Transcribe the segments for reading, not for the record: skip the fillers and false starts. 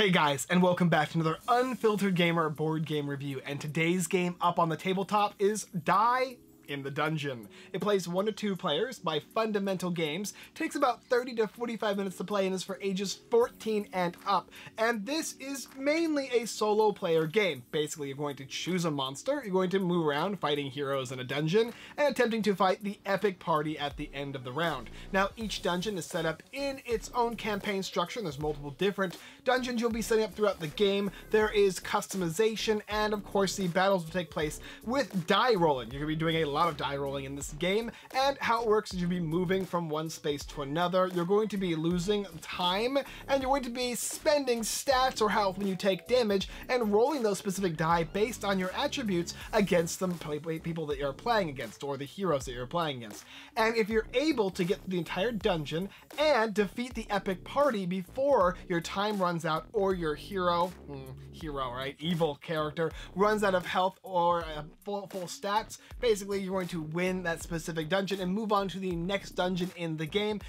Hey guys, and welcome back to another Unfiltered Gamer board game review, and today's game up on the tabletop is Die in the Dungeon. It plays 1 to 2 players by Fundamental Games, takes about 30 to 45 minutes to play, and is for ages 14 and up. And this is mainly a solo player game. Basically, you're going to choose a monster, you're going to move around fighting heroes in a dungeon, and attempting to fight the epic party at the end of the round. Now, each dungeon is set up in its own campaign structure, and there's multiple different dungeons you'll be setting up throughout the game. There is customization, and of course, the battles will take place with die rolling. You're going to be doing a lot of die rolling in this game, and how it works is you'll be moving from one space to another. You're going to be losing time, and you're going to be spending stats or health when you take damage and rolling those specific die based on your attributes against the people that you're playing against or the heroes that you're playing against. And if you're able to get through the entire dungeon and defeat the epic party before your time runs out or your evil character runs out of health or full stats, basically you're going to win that specific dungeon and move on to the next dungeon in the game.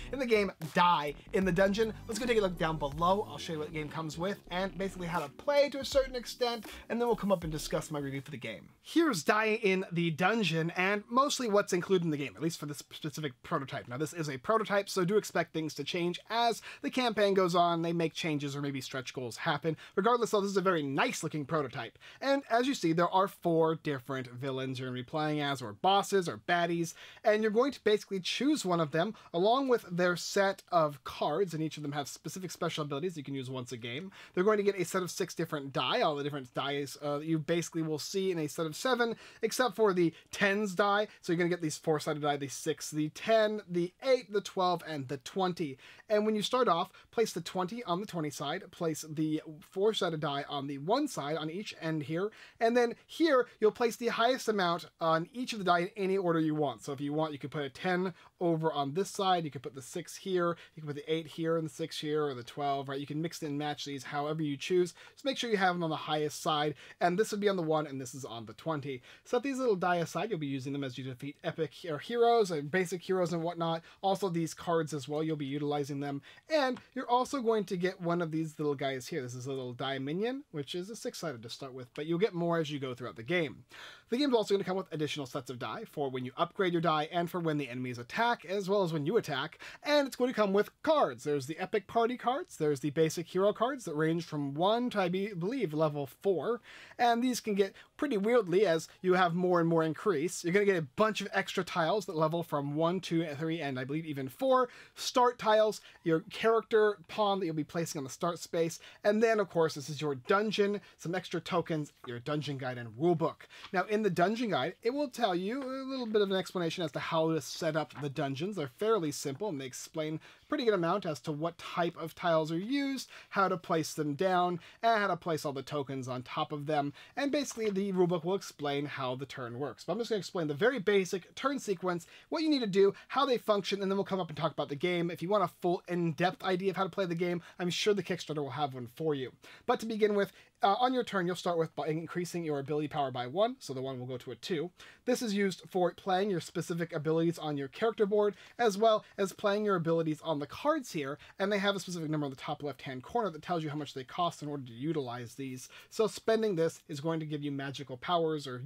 Die in the Dungeon. Let's go take a look down below. I'll show you what the game comes with and basically how to play to a certain extent, and then we'll come up and discuss my review for the game. Here's Die in the Dungeon and mostly what's included in the game, at least for this specific prototype. Now, this is a prototype, so do expect things to change as the campaign goes on. They make changes or maybe stretch goals happen. Regardless, though, this is a very nice looking prototype. And as you see, there are 4 different villains you're going to be playing as, or bosses or baddies, and you're going to basically choose one of them along with their set of cards, and each of them have specific special abilities you can use once a game. They're going to get a set of 6 different die. All the different dice you basically will see in a set of 7, except for the 10s die. So you're going to get these 4-sided die, the 6, the 10, the 8, the 12, and the 20. And when you start off, place the 20 on the 20 side, place the 4-sided die on the 1 side on each end here, and then here you'll place the highest amount on each of the die in any order you want. So if you want, you could put a 10 over on this side, you could put the 6 here, you can put the 8 here and the 6 here, or the 12, right? You can mix and match these however you choose. Just make sure you have them on the highest side, and this would be on the 1 and this is on the 20. Set these little die aside. You'll be using them as you defeat epic heroes and basic heroes and whatnot. Also these cards as well, you'll be utilizing them, and you're also going to get one of these little guys here. This is a little die minion, which is a 6-sided to start with, but you'll get more as you go throughout the game. The game's also going to come with additional sets of die for when you upgrade your die and for when the enemies attack, as well as when you attack, and it's going to come with cards. There's the epic party cards, there's the basic hero cards that range from 1 to, I believe, level 4, and these can get pretty weirdly as you have more and more increase. You're going to get a bunch of extra tiles that level from 1, 2, 3, and I believe even 4. Start tiles, your character pawn that you'll be placing on the start space, and then, of course, this is your dungeon, some extra tokens, your dungeon guide and rulebook. Now, in the dungeon guide, it will tell you a little bit of an explanation as to how to set up the dungeons. They're fairly simple, and they explain a pretty good amount as to what type of tiles are used, how to place them down, and how to place all the tokens on top of them. And basically, the rulebook will explain how the turn works. But I'm just going to explain the very basic turn sequence, what you need to do, how they function, and then we'll come up and talk about the game. If you want a full in-depth idea of how to play the game, I'm sure the Kickstarter will have one for you. But to begin with, on your turn, you'll start with by increasing your ability power by 1, so the 1 will go to a 2. This is used for playing your specific abilities on your character board, as well as playing your abilities on the cards here, and they have a specific number on the top left-hand corner that tells you how much they cost in order to utilize these. So spending this is going to give you magical powers, or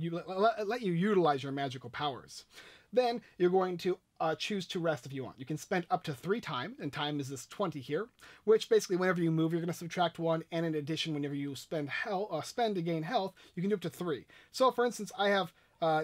let you utilize your magical powers. Then you're going to choose to rest if you want. You can spend up to 3 time, and time is this 20 here, which basically whenever you move, you're going to subtract 1, and in addition, whenever you spend to gain health, you can do up to 3. So for instance, I have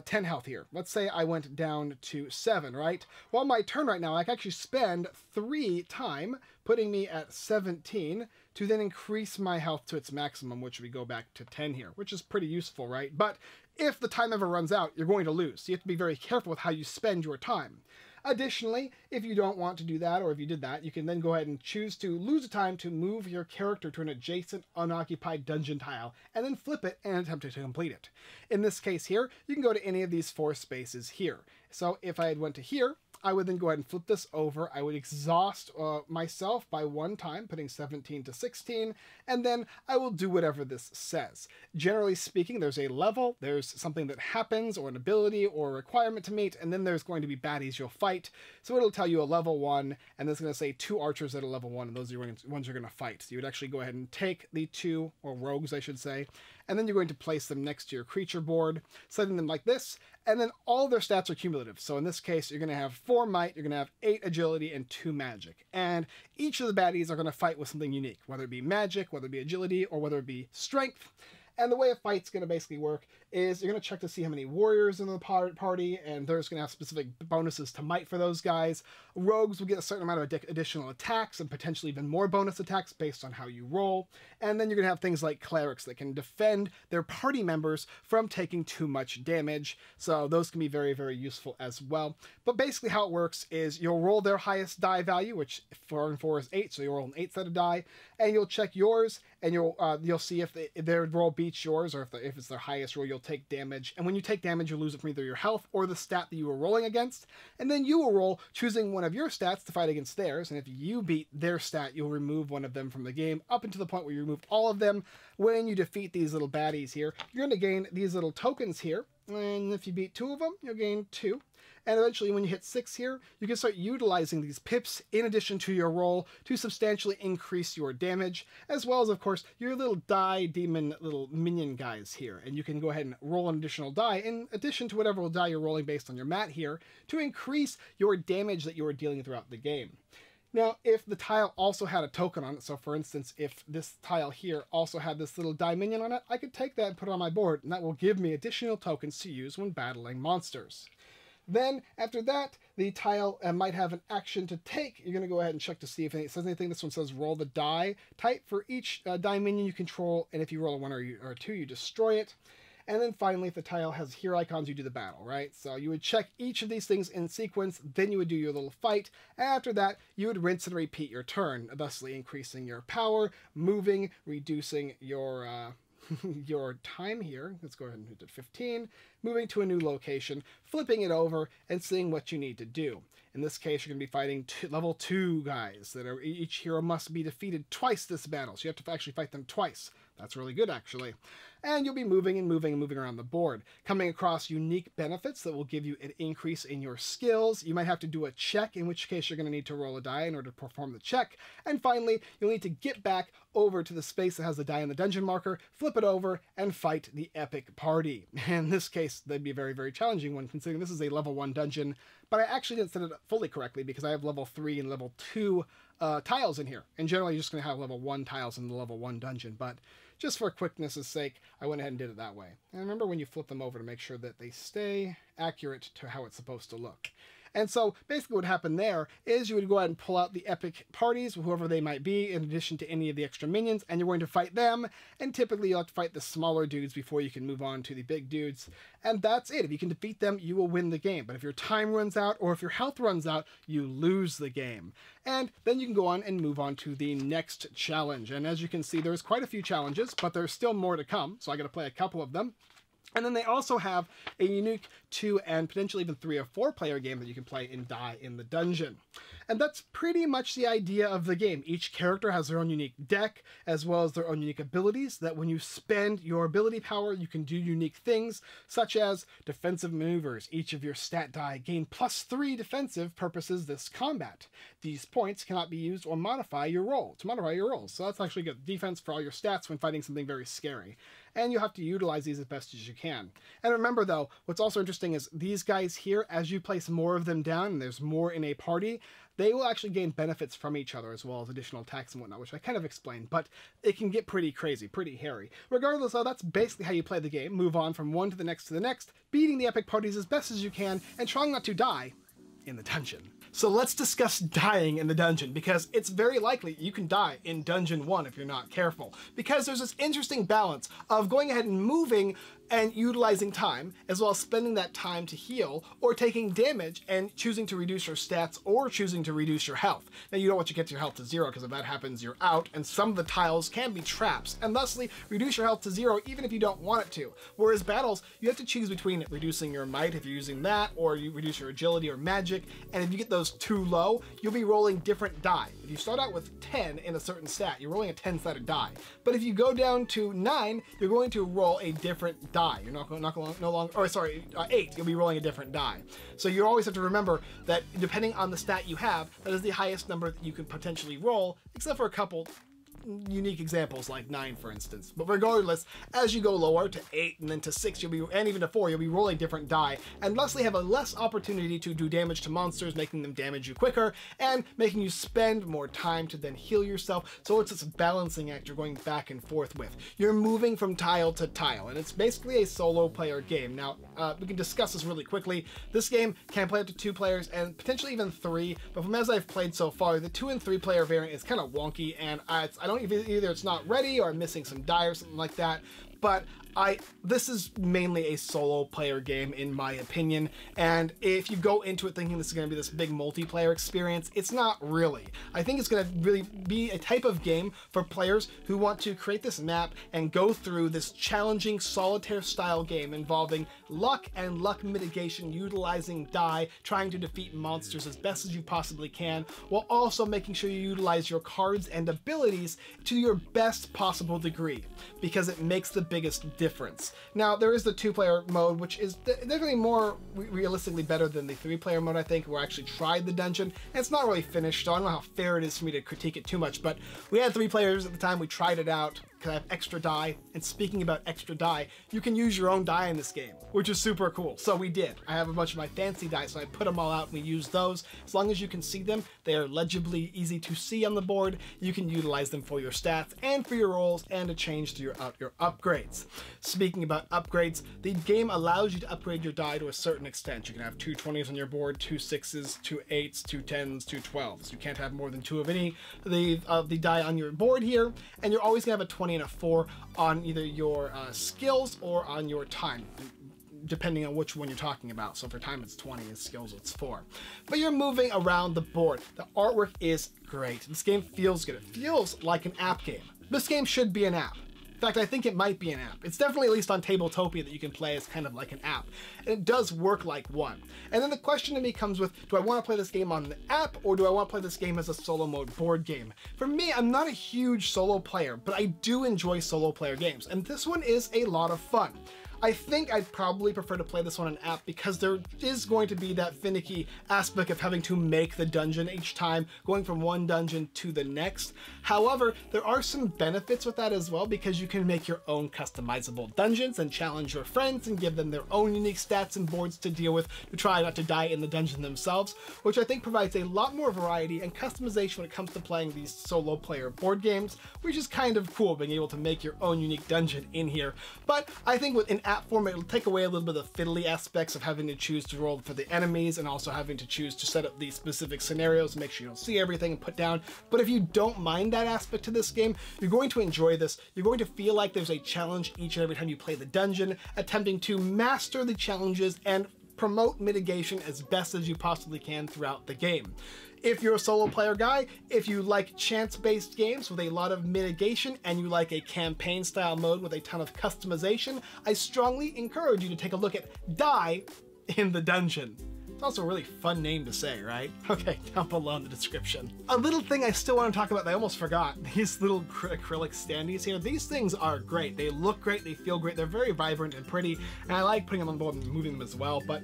10 health here. Let's say I went down to 7, right? Well, my turn right now, I can actually spend 3 time, putting me at 17, to then increase my health to its maximum, which we go back to 10 here, which is pretty useful, right? But if the time ever runs out, you're going to lose. So you have to be very careful with how you spend your time. Additionally, if you don't want to do that, or if you did that, you can then go ahead and choose to lose a time to move your character to an adjacent unoccupied dungeon tile, and then flip it and attempt to complete it. In this case here, you can go to any of these 4 spaces here. So if I had went to here, I would then go ahead and flip this over. I would exhaust myself by one time, putting 17 to 16, and then I will do whatever this says. Generally speaking, there's a level, there's something that happens, or an ability, or a requirement to meet, and then there's going to be baddies you'll fight. So it'll tell you a level 1, and it's going to say 2 archers at a level 1, and those are the ones you're going to fight. So you would actually go ahead and take the 2, or rogues I should say, and then you're going to place them next to your creature board, setting them like this, and then all their stats are cumulative. So in this case, you're going to have 4 might, you're going to have 8 agility, and 2 magic. And each of the baddies are going to fight with something unique, whether it be magic, whether it be agility, or whether it be strength. And the way a fight's going to basically work is you're going to check to see how many warriors in the party, and there's going to have specific bonuses to might for those guys. Rogues will get a certain amount of additional attacks and potentially even more bonus attacks based on how you roll. And then you're going to have things like clerics that can defend their party members from taking too much damage. So those can be very, very useful as well. But basically how it works is you'll roll their highest die value, which 4 and 4 is 8, so you roll an 8 set of die, and you'll check yours, and you'll see if their roll beats yours, or if it's their highest roll, you'll take damage. And when you take damage, you'll lose it from either your health or the stat that you were rolling against. And then you will roll, choosing one of your stats to fight against theirs. And if you beat their stat, you'll remove one of them from the game, up until the point where you remove all of them. When you defeat these little baddies here, you're going to gain these little tokens here. And if you beat 2 of them, you'll gain 2. And eventually when you hit 6 here, you can start utilizing these pips in addition to your roll to substantially increase your damage, as well as, of course, your little die demon little minion guys here. And you can go ahead and roll an additional die in addition to whatever die you're rolling based on your mat here to increase your damage that you are dealing throughout the game. Now, if the tile also had a token on it, so for instance, if this tile here also had this little die minion on it, I could take that and put it on my board, and that will give me additional tokens to use when battling monsters. Then, after that, the tile might have an action to take. You're going to go ahead and check to see if it says anything. This one says roll the die type for each die minion you control, and if you roll a 1 or a 2, you destroy it. And then finally, if the tile has hero icons, you do the battle, right? So you would check each of these things in sequence, then you would do your little fight. And after that, you would rinse and repeat your turn, thusly increasing your power, moving, reducing your your time here. Let's go ahead and hit 15, moving to a new location, flipping it over, and seeing what you need to do. In this case, you're going to be fighting level 2 guys that are each hero must be defeated twice this battle. So you have to actually fight them twice. That's really good, actually. And you'll be moving and moving and moving around the board, coming across unique benefits that will give you an increase in your skills. You might have to do a check, in which case you're going to need to roll a die in order to perform the check. And finally, you'll need to get back over to the space that has the Die in the Dungeon marker, flip it over, and fight the epic party. In this case, that'd be a very, very challenging one, considering this is a level 1 dungeon, but I actually didn't set it up fully correctly because I have level 3 and level 2 tiles in here. And generally, you're just going to have level 1 tiles in the level 1 dungeon, but just for quickness' sake, I went ahead and did it that way. And remember when you flip them over to make sure that they stay accurate to how it's supposed to look. And so basically what happened there is you would go ahead and pull out the epic parties, whoever they might be, in addition to any of the extra minions, and you're going to fight them. And typically you'll have to fight the smaller dudes before you can move on to the big dudes. And that's it. If you can defeat them, you will win the game. But if your time runs out or if your health runs out, you lose the game. And then you can go on and move on to the next challenge. And as you can see, there's quite a few challenges, but there's still more to come. So I got to play a couple of them. And then they also have a unique 2 and potentially even 3 or 4 player game that you can play in Die in the Dungeon. And that's pretty much the idea of the game. Each character has their own unique deck, as well as their own unique abilities, that when you spend your ability power, you can do unique things, such as defensive maneuvers. Each of your stat die gain +3 defensive purposes this combat. These points cannot be used or modify your roll, to modify your rolls. So that's actually good defense for all your stats when fighting something very scary. And you'll have to utilize these as best as you can. And remember though, what's also interesting is these guys here, as you place more of them down, and there's more in a party, they will actually gain benefits from each other as well as additional attacks and whatnot, which I kind of explained, but it can get pretty crazy, pretty hairy. Regardless though, that's basically how you play the game. Move on from one to the next, beating the epic parties as best as you can, and trying not to die in the dungeon. So let's discuss dying in the dungeon, because it's very likely you can die in Dungeon 1 if you're not careful, because there's this interesting balance of going ahead and moving and utilizing time, as well as spending that time to heal, or taking damage and choosing to reduce your stats or choosing to reduce your health. Now, you don't want to get your health to zero, because if that happens, you're out, and some of the tiles can be traps, and thusly, reduce your health to zero even if you don't want it to. Whereas battles, you have to choose between reducing your might if you're using that, or you reduce your agility or magic, and if you get those too low, you'll be rolling different die. If you start out with 10 in a certain stat, you're rolling a 10-sided die. But if you go down to 9, you're going to roll a different die. You're not going to, 8, you'll be rolling a different die. So you always have to remember that depending on the stat you have, that is the highest number that you can potentially roll, except for a couple unique examples like 9, for instance. But regardless, as you go lower to 8 and then to 6, you'll be, and even to 4, you'll be rolling different die, and thusly have a less opportunity to do damage to monsters, making them damage you quicker and making you spend more time to then heal yourself. So it's this balancing act you're going back and forth with. You're moving from tile to tile, and it's basically a solo player game. Now, we can discuss this really quickly. This game can play up to 2 players and potentially even 3, but from as I've played so far, the 2- and 3- player variant is kind of wonky, and either it's not ready or I'm missing some die or something like that. But this is mainly a solo player game, in my opinion, and if you go into it thinking this is going to be this big multiplayer experience, it's not really. I think it's going to really be a type of game for players who want to create this map and go through this challenging solitaire style game involving luck and luck mitigation, utilizing die, trying to defeat monsters as best as you possibly can, while also making sure you utilize your cards and abilities to your best possible degree, because it makes the biggest difference. Now, there is the 2-player mode, which is definitely more realistically better than the 3-player mode, I think, where I actually tried the dungeon, and it's not really finished, so I don't know how fair it is for me to critique it too much, but we had 3 players at the time we tried it out, because I have extra die, and speaking about extra die, you can use your own die in this game, which is super cool. So we did. I have a bunch of my fancy die, so I put them all out and we used those. As long as you can see them, they are legibly easy to see on the board. You can utilize them for your stats and for your rolls and to change to your upgrades. Speaking about upgrades, the game allows you to upgrade your die to a certain extent. You can have 2 20s on your board, 2 6s, 2 8s, 2 10s, 2 12s. You can't have more than 2 of any of the die on your board here, and you're always gonna have a 20 and a 4 on either your skills or on your time, depending on which one you're talking about. So for time it's 20, and skills it's 4. But you're moving around the board. The artwork is great. This game feels good. It feels like an app game. This game should be an app. In fact, I think it might be an app. It's definitely at least on Tabletopia that you can play as kind of like an app. And it does work like one. And then the question to me comes with, do I want to play this game on the app, or do I want to play this game as a solo mode board game? For me, I'm not a huge solo player, but I do enjoy solo player games, and this one is a lot of fun. I think I'd probably prefer to play this on an app, because there is going to be that finicky aspect of having to make the dungeon each time, going from one dungeon to the next. However, there are some benefits with that as well, because you can make your own customizable dungeons and challenge your friends and give them their own unique stats and boards to deal with to try not to die in the dungeon themselves, which I think provides a lot more variety and customization when it comes to playing these solo player board games, which is kind of cool, being able to make your own unique dungeon in here. But I think with an app format, it'll take away a little bit of the fiddly aspects of having to choose to roll for the enemies and also having to choose to set up these specific scenarios and make sure you don't see everything and put down. But if you don't mind that aspect to this game, you're going to enjoy this. You're going to feel like there's a challenge each and every time you play the dungeon, attempting to master the challenges and promote mitigation as best as you possibly can throughout the game. If you're a solo player guy, if you like chance-based games with a lot of mitigation and you like a campaign style mode with a ton of customization, I strongly encourage you to take a look at Die in the Dungeon. It's also a really fun name to say, right? Okay, down below in the description. A little thing I still want to talk about that I almost forgot. These little acrylic standees here. These things are great. They look great, they feel great, they're very vibrant and pretty, and I like putting them on board and moving them as well, but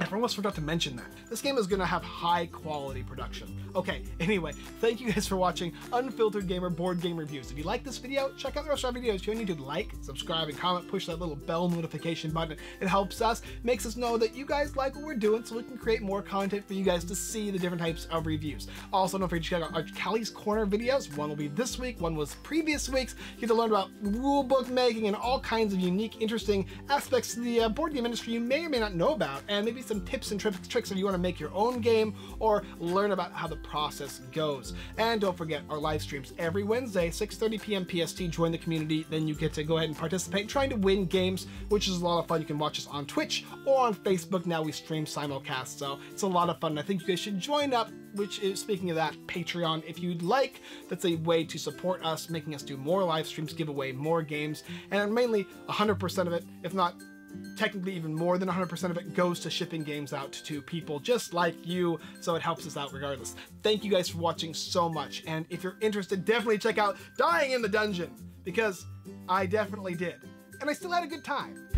I almost forgot to mention that. This game is going to have high quality production. Okay, anyway, thank you guys for watching Unfiltered Gamer Board Game Reviews. If you like this video, check out the rest of our videos. If you need to like, subscribe, and comment, push that little bell notification button. It helps us, makes us know that you guys like what we're doing so we can create more content for you guys to see the different types of reviews. Also, don't forget to check out our Callie's Corner videos. One will be this week, one was previous weeks. You get to learn about rule book making and all kinds of unique, interesting aspects of the board game industry you may or may not know about, and maybe some tips and tricks if you want to make your own game or learn about how the process goes. And don't forget our live streams every Wednesday, 6:30 p.m. PST. Join the community, then you get to go ahead and participate in trying to win games, which is a lot of fun. You can watch us on Twitch or on Facebook. Now we stream simulcast, so it's a lot of fun. And I think you guys should join up, which is, speaking of that, Patreon if you'd like. That's a way to support us, making us do more live streams, give away more games, and mainly 100% of it, if not technically even more than 100% of it, goes to shipping games out to people just like you, so it helps us out regardless. Thank you guys for watching so much, and if you're interested, definitely check out Dying in the Dungeon, because I definitely did, and I still had a good time.